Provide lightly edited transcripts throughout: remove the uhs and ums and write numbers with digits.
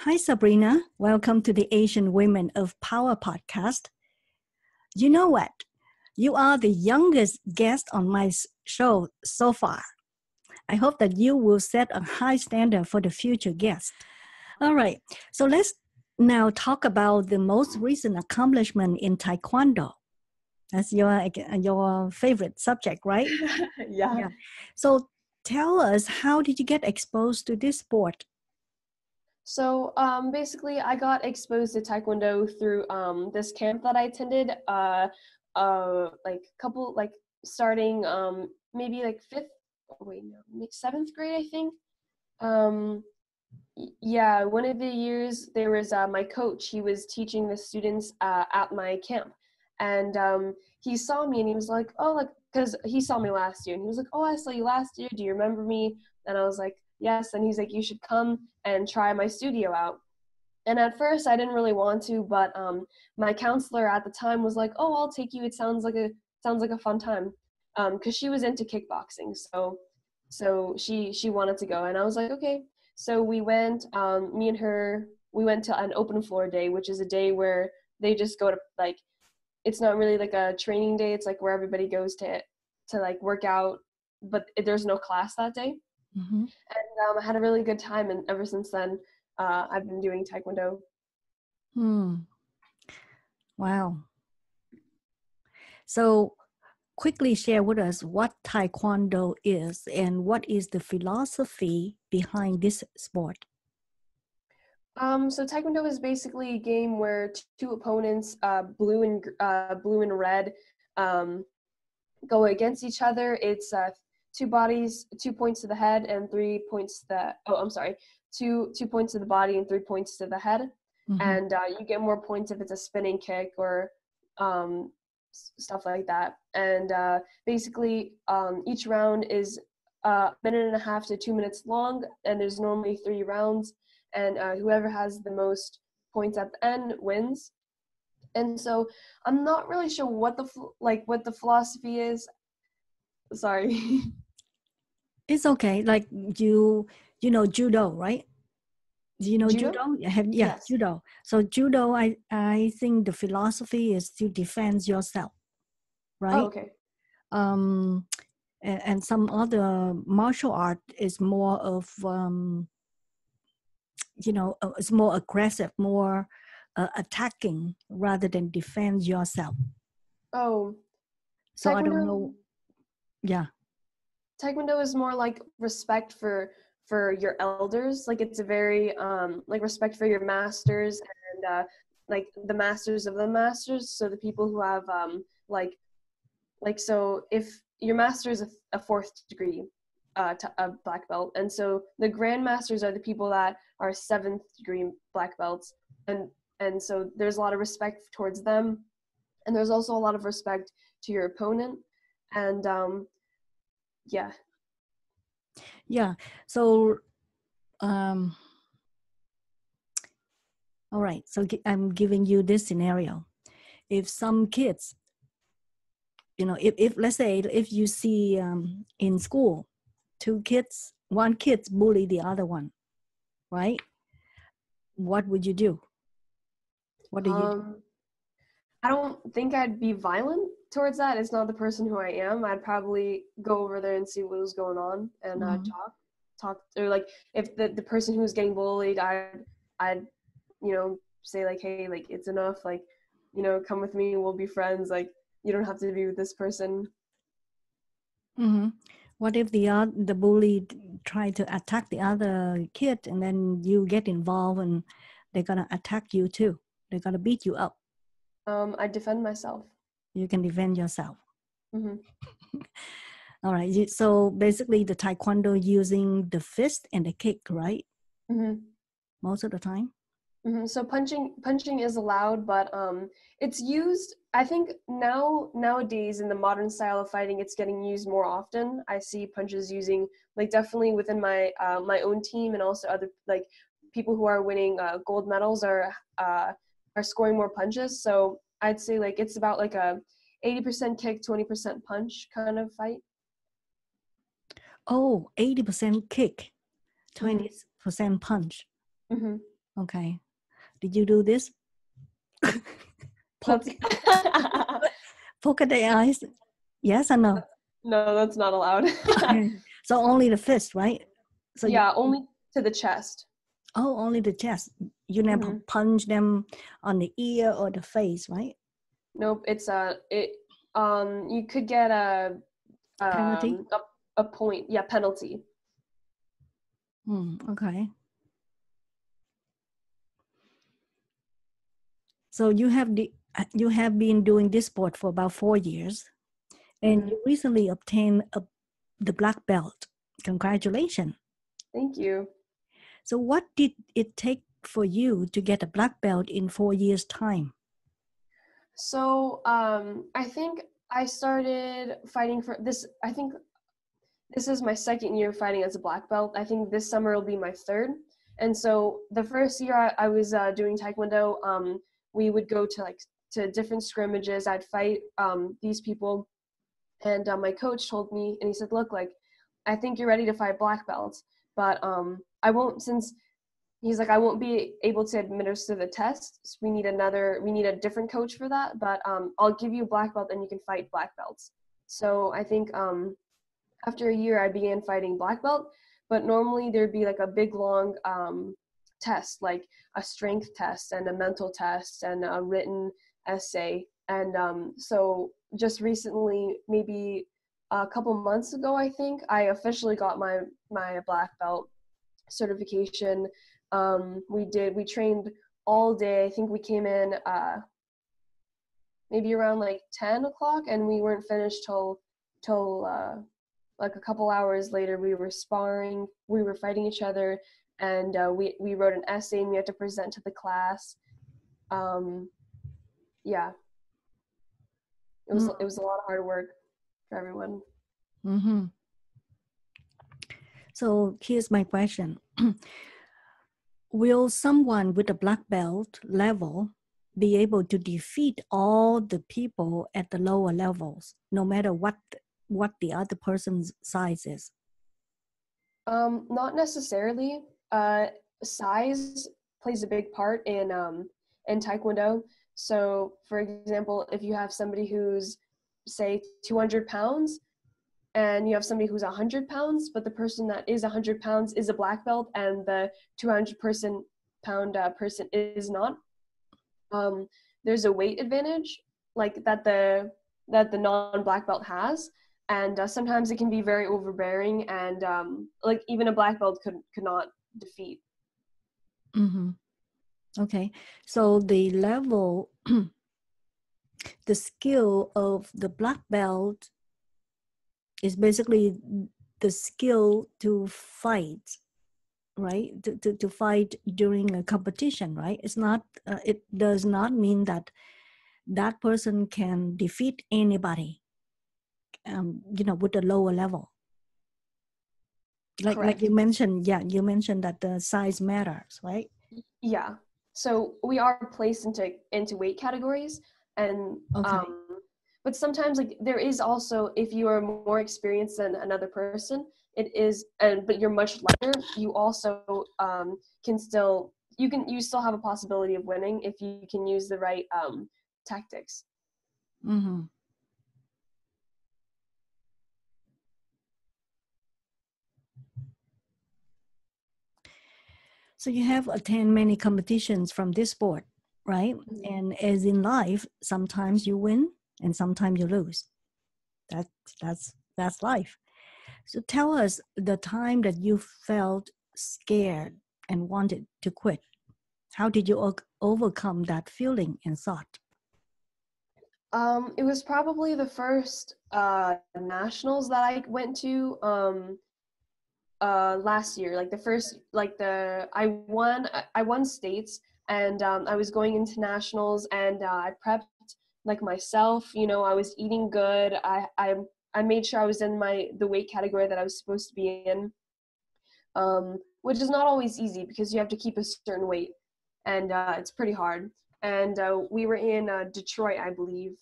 Hi, Sabrina. Welcome to the Asian Women of Power podcast. You know what? You are the youngest guest on my show so far. I hope that you will set a high standard for the future guests. All right, so let's now talk about the most recent accomplishment in Taekwondo. That's your favorite subject, right? Yeah. So tell us, how did you get exposed to this sport? So basically, I got exposed to Taekwondo through this camp that I attended, starting maybe like seventh grade, I think. Yeah, one of the years there was my coach. He was teaching the students at my camp, and he saw me and he was like, "Oh, like," because he saw me last year and he was like, "Oh, I saw you last year. Do you remember me?" And I was like, "Yes." And he's like, "You should come and try my studio out." And at first I didn't really want to, but my counselor at the time was like, "Oh, I'll take you. It sounds like a fun time," because she was into kickboxing, so she wanted to go, and I was like, "Okay." So we went, me and her, we went to an open floor day, which is a day where they just go to, like, it's not really like a training day. It's like where everybody goes to like work out, but there's no class that day. Mm-hmm. And I had a really good time. And ever since then, I've been doing Taekwondo. Wow. So quickly share with us what Taekwondo is and what is the philosophy behind this sport. So Taekwondo is basically a game where two opponents, blue and red, go against each other. It's two bodies, 2 points to the head and 3 points to the, two points to the body and 3 points to the head. Mm-hmm. And you get more points if it's a spinning kick or stuff like that. And basically each round is a minute and a half to 2 minutes long, and there's normally three rounds, and whoever has the most points at the end wins. And so I'm not really sure what the philosophy is. Sorry. It's okay. Like you know judo, right? Do you know judo? Yes. Judo. So judo, I think the philosophy is to defend yourself, right? Oh, okay. And some other martial art is more of, it's more aggressive, more attacking rather than defend yourself. Oh. So Taekwondo, I don't know. Yeah. Taekwondo is more like respect for your elders. Like it's a very respect for your masters and like the masters of the masters, so the people who have so if your master is a fourth degree a black belt, and so the grandmasters are the people that are seventh degree black belts, and so there's a lot of respect towards them, and there's also a lot of respect to your opponent. And all right, so I'm giving you this scenario. If some kids, if let's say if you see in school one kid's bully the other one, right? What would you do? What do you do? I don't think I'd be violent towards that. It's not the person who I am. I'd probably go over there and see what was going on and talk. Or like if the person who was getting bullied, I'd say like, "Hey, like it's enough. Like, come with me. We'll be friends. Like you don't have to be with this person." Mm-hmm. What if the bully tried to attack the other kid, and then you get involved and they're gonna attack you too? They're gonna beat you up. I defend myself. You can defend yourself. Mm-hmm. All right. So basically the Taekwondo using the fist and the kick, right? Mm-hmm. Most of the time. Mm-hmm. So punching is allowed, but it's used, I think nowadays in the modern style of fighting, it's getting used more often. I see punches using, like, definitely within my my own team, and also other, like, people who are winning gold medals are scoring more punches. So I'd say like it's about like a 80% kick, 20% punch kind of fight. Oh, 80% kick, 20% punch. Mm-hmm. Okay. Did you do this? Poke at the eyes? Yes or no? No, that's not allowed. So only the fist, right? So yeah, only to the chest. Oh, only the chest. You never punch them on the ear or the face, right? Nope. It's you could get a penalty? A point. Yeah, penalty. Okay. So you have been doing this sport for about 4 years, and you recently obtained the black belt. Congratulations. Thank you. So what did it take for you to get a black belt in 4 years' time? So I think I started fighting for this. I think this is my second year fighting as a black belt. I think this summer will be my third. And so the first year I was doing Taekwondo, we would go to different scrimmages. I'd fight these people. And my coach told me, and he said, look, I think you're ready to fight black belts, but I won't be able to administer the tests. We need a different coach for that, but I'll give you black belt and you can fight black belts. So I think after a year I began fighting black belt, but normally there'd be a big long test, a strength test and a mental test and a written essay. And so just recently, maybe a couple months ago, I think I officially got my black belt certification. We trained all day. I think we came in maybe around 10 o'clock, and we weren't finished till a couple hours later. We were sparring, we were fighting each other, and we wrote an essay and we had to present to the class. Yeah. It was a lot of hard work for everyone. So here's my question. Will someone with a black belt level be able to defeat all the people at the lower levels, no matter what the other person's size is? Not necessarily. Size plays a big part in Taekwondo. So, for example, if you have somebody who's, say, 200 pounds, and you have somebody who's 100 pounds, but the person that is 100 pounds is a black belt, and the 200-pound person is not, there's a weight advantage, that the non-black belt has, and sometimes it can be very overbearing, and, even a black belt could not defeat. Okay, so the level, the skill of the black belt is basically the skill to fight, right? To fight during a competition, right? It's not. It does not mean that person can defeat anybody. With a lower level. Like you mentioned, yeah, you mentioned that the size matters, right? Yeah. So we are placed into weight categories, and but sometimes there is also, if you are more experienced than another person, but you're much lighter, you also you still have a possibility of winning if you can use the right tactics. So you have attended many competitions from this sport, right? And as in life, sometimes you win and sometimes you lose. That's life. So tell us the time that you felt scared and wanted to quit. How did you overcome that feeling and thought? It was probably the first nationals that I went to. Last year, I won states, and I was going into nationals, and I prepped myself, I was eating good, I made sure I was in the weight category that I was supposed to be in, which is not always easy because you have to keep a certain weight, and it's pretty hard. And we were in Detroit, I believe.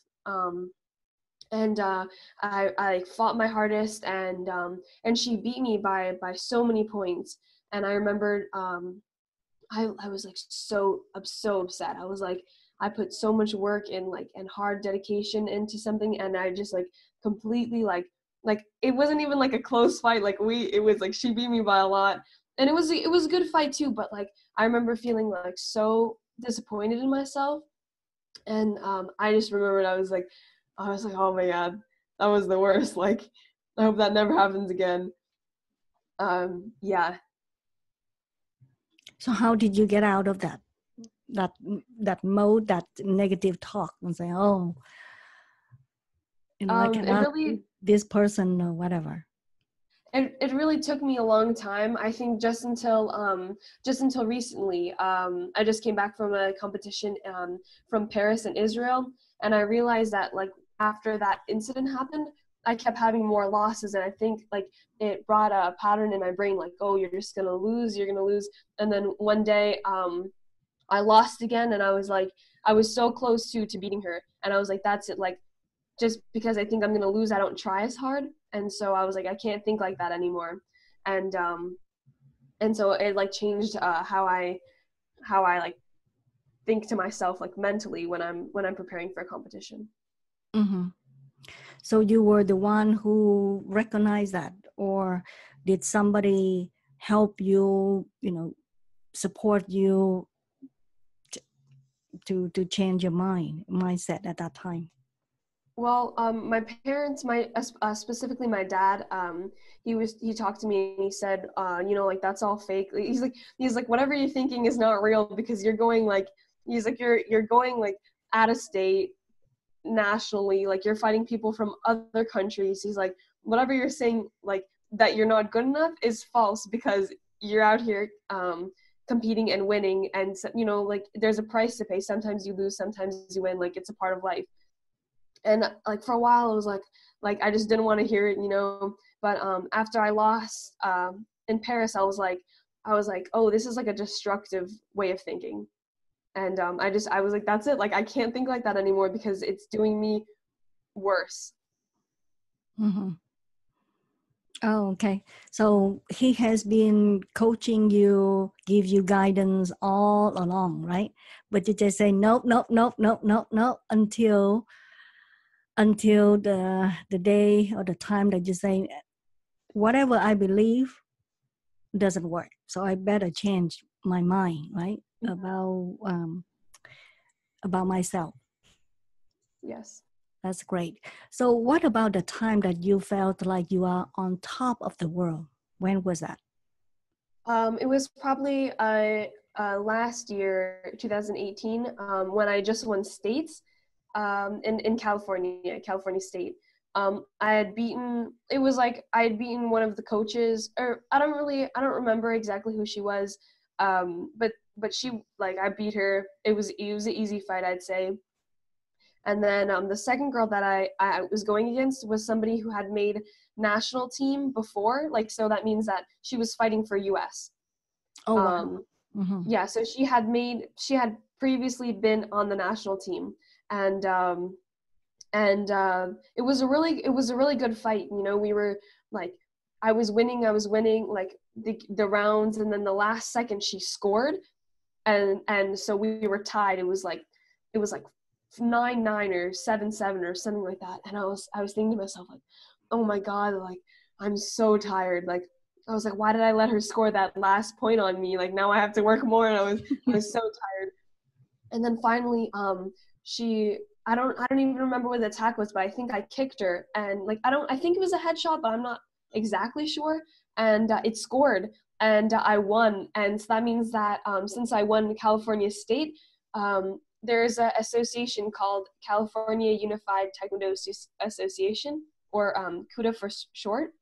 And I fought my hardest, and she beat me by so many points. And I remembered I was like so upset. I was like, I put so much work in and hard dedication into something, and I just completely it wasn't even a close fight. It was she beat me by a lot, and it was a good fight too. But I remember feeling so disappointed in myself, and I just remembered I was like, oh my God, that was the worst. I hope that never happens again. Yeah. So how did you get out of that mode, that negative talk, and say, oh, I cannot really, this person or whatever? It really took me a long time. I think just until recently. I just came back from a competition from Paris in Israel, and I realized that after that incident happened, I kept having more losses, and I think it brought a pattern in my brain, oh, you're just gonna lose, you're gonna lose. And then one day I lost again, and I was I was so close to beating her, and I was that's it, just because I think I'm gonna lose, I don't try as hard. And so I was I can't think like that anymore. And so it changed how I think to myself mentally when I'm preparing for a competition. Mm-hmm. So you were the one who recognized that, or did somebody help you, support you to change your mindset at that time? Well, my parents, specifically my dad, he talked to me, and he said, that's all fake. He's like, whatever you're thinking is not real, because you're going you're going out of state, nationally, you're fighting people from other countries. He's like, whatever you're saying that you're not good enough is false, because you're out here competing and winning, and there's a price to pay. Sometimes you lose, sometimes you win, it's a part of life. And for a while it was I just didn't want to hear it, but after I lost in Paris, I was like, oh, this is a destructive way of thinking. And I was like, that's it. I can't think like that anymore, because it's doing me worse. Mm-hmm. Oh, okay. So he has been coaching you, give you guidance all along, right? But you just say, nope, until the day or the time that you say, whatever I believe doesn't work, so I better change my mind, right? About myself. Yes. That's great. So what about the time that you felt you are on top of the world? When was that? It was probably last year, 2018, when I just won states in California State. I had beaten, one of the coaches, or I don't remember exactly who she was, but she, I beat her. It was an easy fight, I'd say. And then the second girl that I was going against was somebody who had made national team before, so that means that she was fighting for US. Oh, wow. Mm-hmm. Yeah, so she had previously been on the national team, and it was a really good fight. We were I was winning, the rounds, and then the last second she scored, and so we were tied. It was 9-9 or 7-7 or something like that. And I was thinking to myself, oh my God, I'm so tired. I was why did I let her score that last point on me? Now I have to work more. And I was so tired. And then finally, I don't even remember what the attack was, but I think I kicked her, and I think it was a headshot, but I'm not exactly sure. And it scored, and I won. And so that means that since I won California State, there's an association called California Unified Taekwondo Association, or CUDA for short.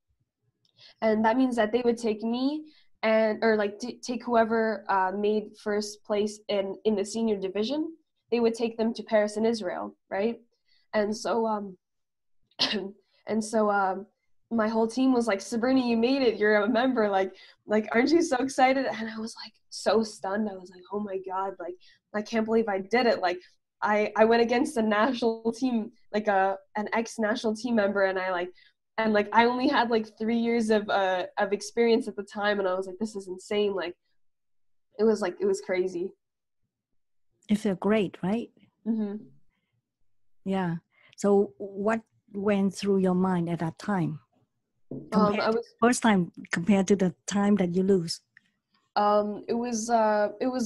And that means that they would take me, and take whoever made first place in the senior division. They would take them to Paris in Israel, right? And so my whole team was like, Sabrina, you made it. You're a member. Aren't you so excited? And I was so stunned. I was oh my God, I can't believe I did it. I went against a national team, an ex-national team member, and I only had 3 years of experience at the time, and I was this is insane. It was like, it was crazy. It felt great, right? Mm-hmm. Yeah. So what went through your mind at that time? First time compared to the time that you lose. It was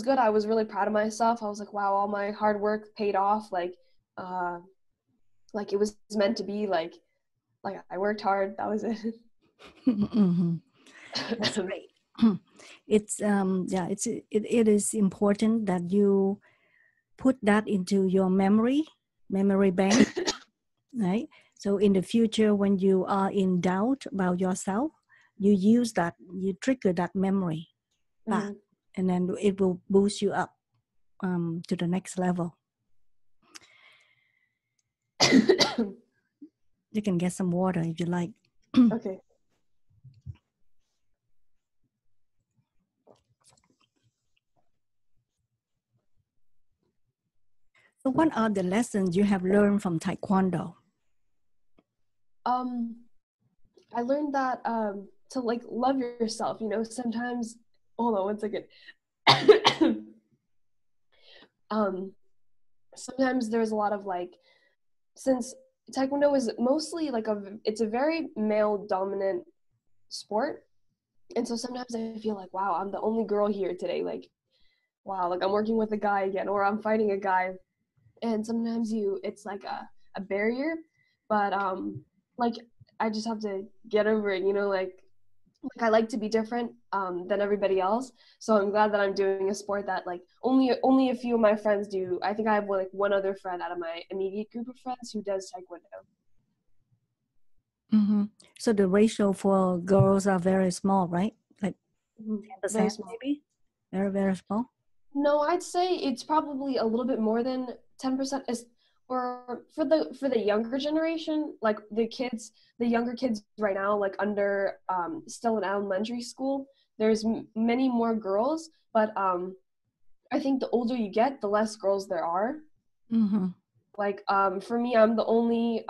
good. I was really proud of myself. I was like, wow, all my hard work paid off. Like it was meant to be. Like I worked hard. That was it. Mm-hmm. That's great. It's yeah. It is important that you put that into your memory bank, right? So in the future, when you are in doubt about yourself, you use that, you trigger that memory back, mm-hmm. and then it will boost you up to the next level. You can get some water if you like. Okay. So what are the lessons you have learned from Taekwondo? I learned that to like love yourself, you know, sometimes, hold on one second. Sometimes there's a lot of like, since Taekwondo is mostly like it's a very male dominant sport. And so sometimes I feel like, wow, I'm the only girl here today. Like, wow, like I'm working with a guy again, or I'm fighting a guy. And sometimes it's like a barrier, but like, I just have to get over it, you know, like I like to be different than everybody else. So I'm glad that I'm doing a sport that like only a few of my friends do. I think I have like one other friend out of my immediate group of friends who does Taekwondo. Mm-hmm. So the ratio for girls are very small, right? Like 10%, very small. Maybe? Very, very small? No, I'd say it's probably a little bit more than 10%. Or for the younger generation, like the younger kids right now, like under still in elementary school, there's many more girls, but I think the older you get, the less girls there are. Mm-hmm. Like for me, I'm the only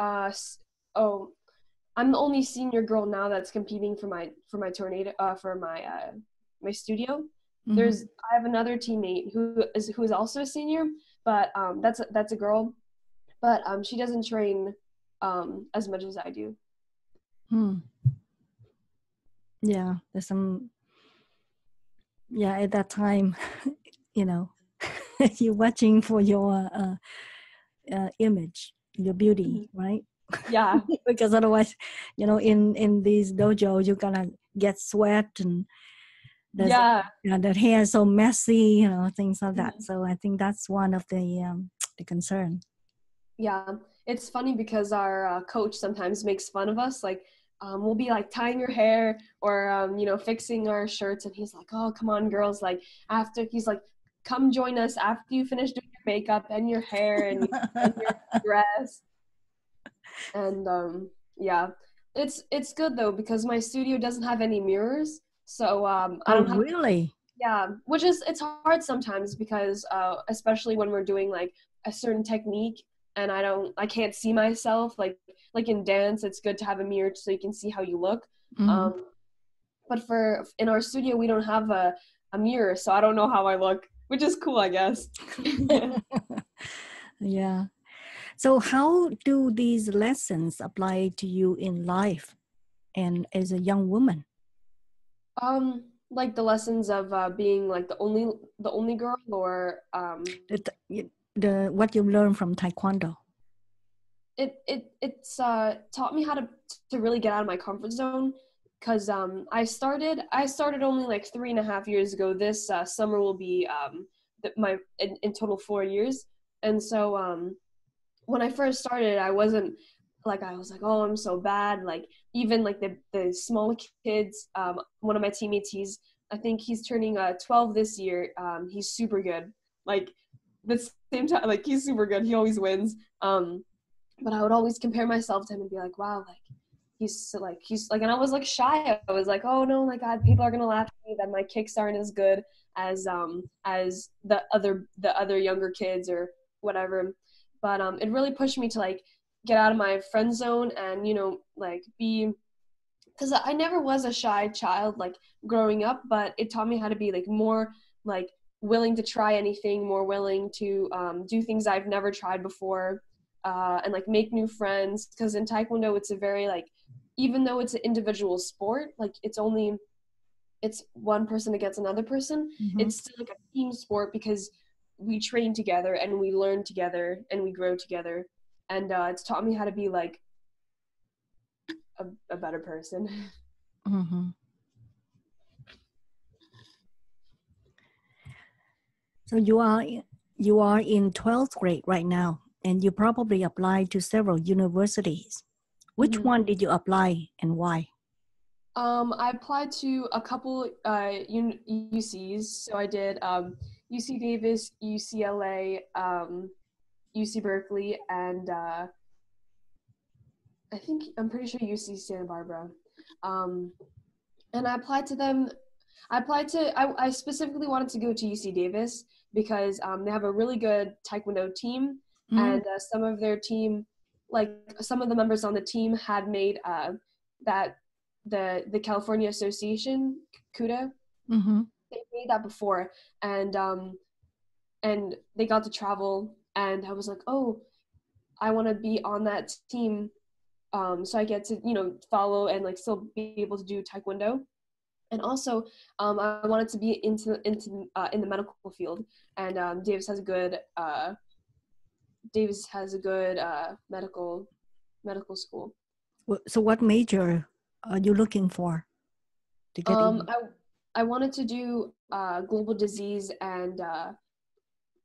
senior girl now that's competing for my tornado my studio. Mm-hmm. I have another teammate who is also a senior, but that's a girl. But she doesn't train as much as I do. Hmm. Yeah, there's some. Yeah, at that time, you know, you're watching for your image, your beauty, right? Yeah. Because otherwise, you know, in these dojos, you're gonna get sweat and the hair is so messy, you know, things like that. Mm-hmm. So I think that's one of the concern. Yeah, it's funny because our coach sometimes makes fun of us. Like, we'll be like tying your hair or, you know, fixing our shirts. And he's like, oh, come on, girls. Like, he's like, come join us after you finish doing your makeup and your hair and, and your dress. And yeah, it's good though, because my studio doesn't have any mirrors. So I don't have. Really? Yeah, which is, it's hard sometimes because, especially when we're doing like a certain technique. And I can't see myself like in dance. It's good to have a mirror so you can see how you look. Mm-hmm. But in our studio, we don't have a mirror, so I don't know how I look, which is cool, I guess. Yeah. So how do these lessons apply to you in life and as a young woman? Like the lessons of being like the only girl, or what you've learned from Taekwondo. It's taught me how to really get out of my comfort zone, because I started only like 3.5 years ago. This summer will be in total 4 years. And so when I first started, I was like, oh, I'm so bad. Like even like the small kids, one of my teammates, I think he's turning 12 this year. He's super good. Like. But at the same time, like, he's super good. He always wins. But I would always compare myself to him and be like, wow, like, he's so, and I was, like, shy. I was like, oh, no, like, people are going to laugh at me that my kicks aren't as good as the other younger kids or whatever. But it really pushed me to, like, get out of my friend zone and, you know, like, because I never was a shy child, like, growing up, but it taught me how to be, like, more like willing to try anything, more willing to do things I've never tried before, and like make new friends. Because in Taekwondo, it's a very like, even though it's an individual sport, like it's one person against another person. Mm-hmm. It's still like a team sport because we train together and we learn together and we grow together. And it's taught me how to be like a better person. Mm-hmm. So you are in 12th grade right now, and you probably applied to several universities. Which mm-hmm. one did you apply and why? I applied to a couple UCs. So I did UC Davis, UCLA, UC Berkeley, and I'm pretty sure UC Santa Barbara. And I applied to them. I specifically wanted to go to UC Davis because they have a really good Taekwondo team, mm-hmm. and some of their team, like some of the members on the team had made the California Association, CUDA, mm-hmm. they made that before, and they got to travel, and I was like, oh, I want to be on that team, so I get to, you know, follow and like still be able to do Taekwondo. And also, I wanted to be in the medical field, and Davis has a good medical school. So, what major are you looking for to get in? I wanted to do global disease and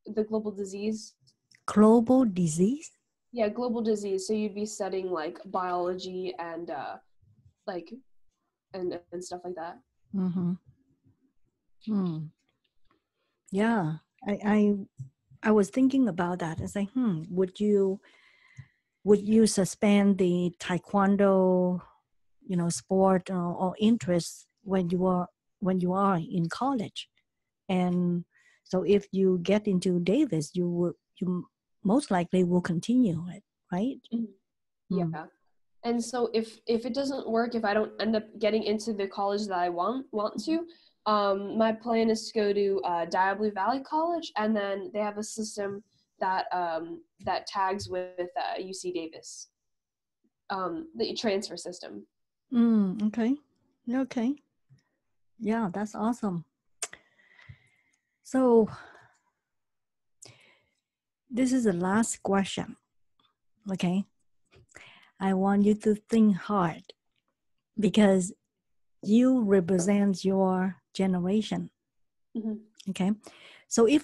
the global disease. Global disease? Yeah, global disease. So you'd be studying like biology and and stuff like that. Mm-hmm. Hmm. Yeah, I was thinking about that. I was like, would you suspend the Taekwondo, you know, sport or interest when you are in college? And so if you get into Davis, you most likely will continue it, right? Mm-hmm. Yeah. Mm. And so if it doesn't work, if I don't end up getting into the college that I want to, my plan is to go to Diablo Valley College, and then they have a system that that tags with UC Davis, the transfer system. Okay. Yeah, that's awesome. So this is the last question, okay? I want you to think hard because you represent your generation. Mm-hmm. Okay. So if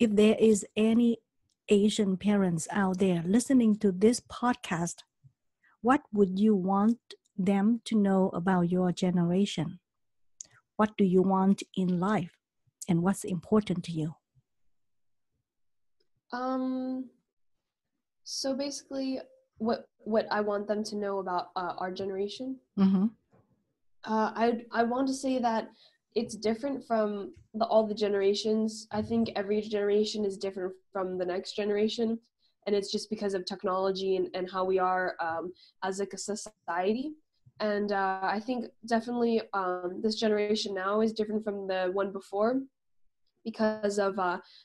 there is any Asian parents out there listening to this podcast, what would you want them to know about your generation? What do you want in life, and what's important to you? So basically, what I want them to know about our generation. Mm-hmm. I want to say that it's different from all the generations. I think every generation is different from the next generation, and it's just because of technology and how we are as like a society. And I think definitely this generation now is different from the one before because of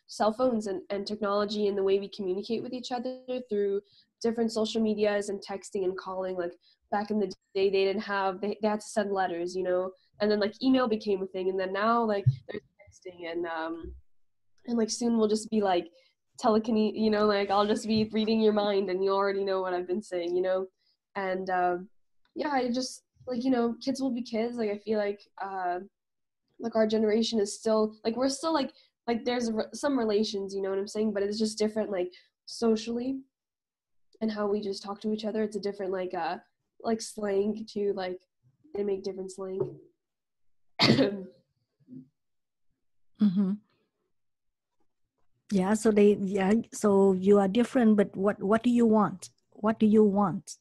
cell phones and technology and the way we communicate with each other through different social medias and texting and calling. Like back in the day, they had to send letters, you know, and then like email became a thing. And then now like there's texting and like soon we'll just be like telekinesis, you know, like I'll just be reading your mind and you already know what I've been saying, you know? And yeah, I just like, you know, kids will be kids. Like I feel like our generation is still like, we're still like there's some relations, you know what I'm saying? But it's just different, like socially, and how we just talk to each other. It's a different like slang too, like they make different slang. Mm-hmm. Yeah, so you are different, but what do you want? What do you want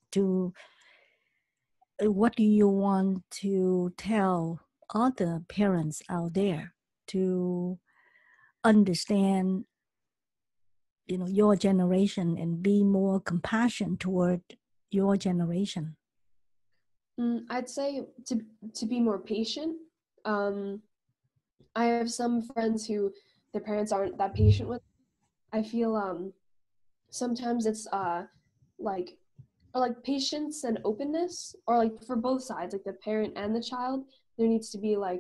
to tell other parents out there to understand, you know, your generation and be more compassionate toward your generation? I'd say to be more patient, I have some friends who their parents aren't that patient with. I feel sometimes it's like patience and openness, or like for both sides, like the parent and the child, there needs to be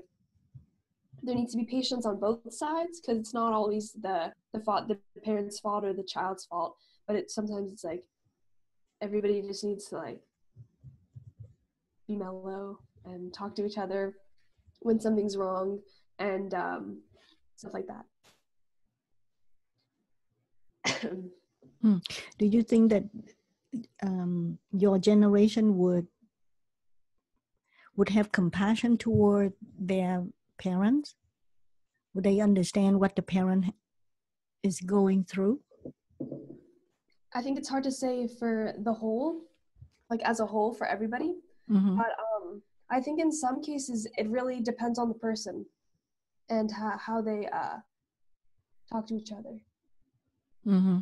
patience on both sides, because it's not always the parent's fault or the child's fault, but sometimes it's like everybody just needs to like be mellow and talk to each other when something's wrong and stuff like that. Do you think that your generation would have compassion toward their parents? Would they understand what the parent is going through? I think it's hard to say for the whole, like as a whole for everybody. Mm-hmm. But I think in some cases it really depends on the person and how they talk to each other. Mm-hmm.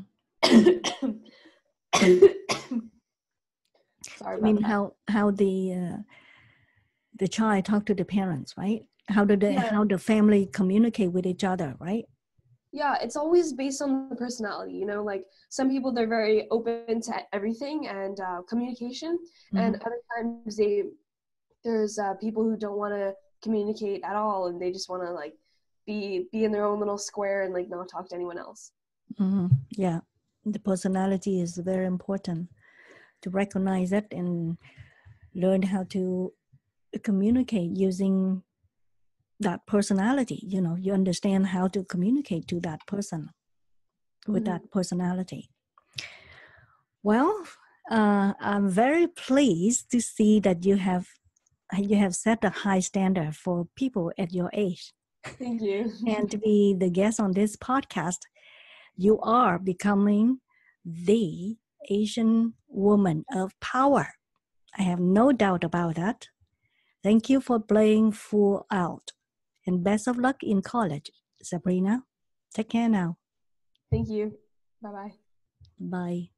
Sorry about that. How the child talk to the parents, right? How the family communicate with each other, right? Yeah, it's always based on the personality, you know, like some people, they're very open to everything and communication. Mm-hmm. And other times there's people who don't want to communicate at all, and they just want to like be in their own little square and like not talk to anyone else. Mm-hmm. Yeah, the personality is very important to recognize that and learn how to communicate using that personality. You know, you understand how to communicate to that person with mm-hmm. that personality. Well, I'm very pleased to see that you have set a high standard for people at your age. Thank you. And to be the guest on this podcast, you are becoming the Asian Woman of Power. I have no doubt about that. Thank you for playing full out. And best of luck in college, Sabrina. Take care now. Thank you. Bye-bye. Bye.